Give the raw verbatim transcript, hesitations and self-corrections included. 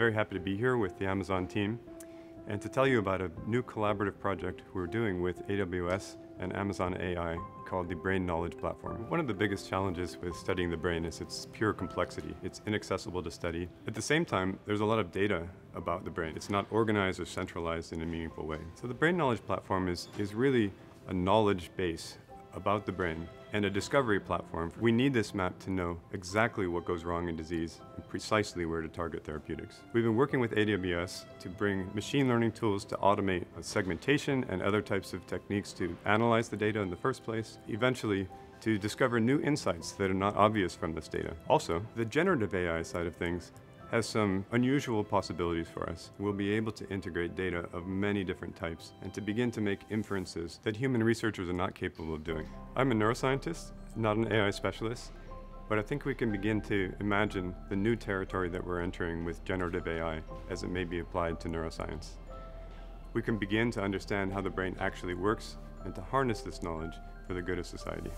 very happy to be here with the Amazon team and to tell you about a new collaborative project we're doing with A W S and Amazon A I called the Brain Knowledge Platform. One of the biggest challenges with studying the brain is its pure complexity. It's inaccessible to study. At the same time, there's a lot of data about the brain. It's not organized or centralized in a meaningful way. So the Brain Knowledge Platform is, is really a knowledge base about the brain and a discovery platform. We need this map to know exactly what goes wrong in disease and precisely where to target therapeutics. We've been working with A W S to bring machine learning tools to automate segmentation and other types of techniques to analyze the data in the first place, eventually to discover new insights that are not obvious from this data. Also, the generative A I side of things has some unusual possibilities for us. We'll be able to integrate data of many different types and to begin to make inferences that human researchers are not capable of doing. I'm a neuroscientist, not an A I specialist, but I think we can begin to imagine the new territory that we're entering with generative A I as it may be applied to neuroscience. We can begin to understand how the brain actually works and to harness this knowledge for the good of society.